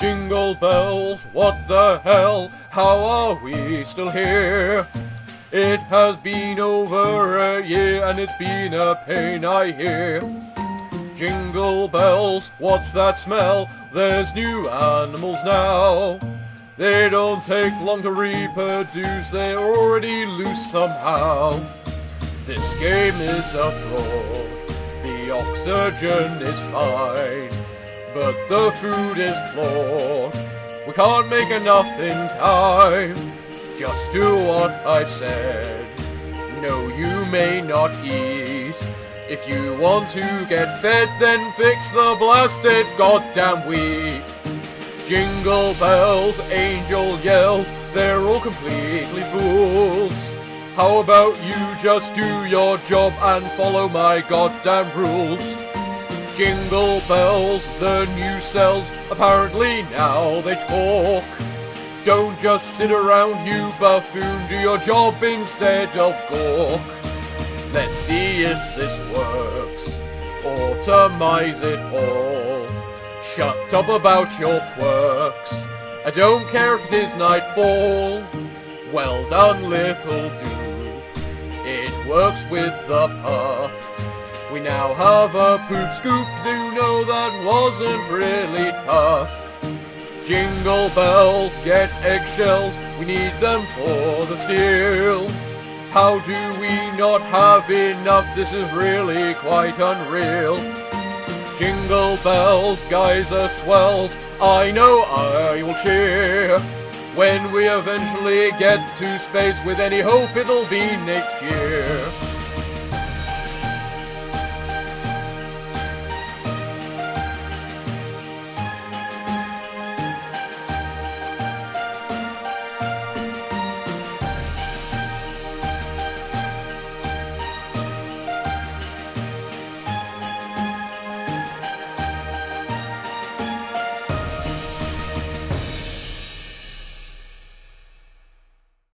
Jingle bells, what the hell, how are we still here? It has been over a year and it's been a pain, I hear. Jingle bells, what's that smell? There's new animals now. They don't take long to reproduce, they're already loose somehow. This game is a fraud, the oxygen is fine, but the food is flawed. We can't make enough in time. Just do what I said. No, you may not eat. If you want to get fed, then fix the blasted goddamn weed. Jingle bells, angel yells, they're all completely fools. How about you just do your job and follow my goddamn rules? Jingle bells, the new cells, apparently now they talk. Don't just sit around, you buffoon, do your job instead of gawk. Let's see if this works, automize it all. Shut up about your quirks, I don't care if it is nightfall. Well done, little dude, it works with the puff. We now have a poop scoop, you know that wasn't really tough. Jingle bells, get eggshells, we need them for the steal. How do we not have enough? This is really quite unreal. Jingle bells, guys are swells, I know I will cheer. When we eventually get to space, with any hope it'll be next year.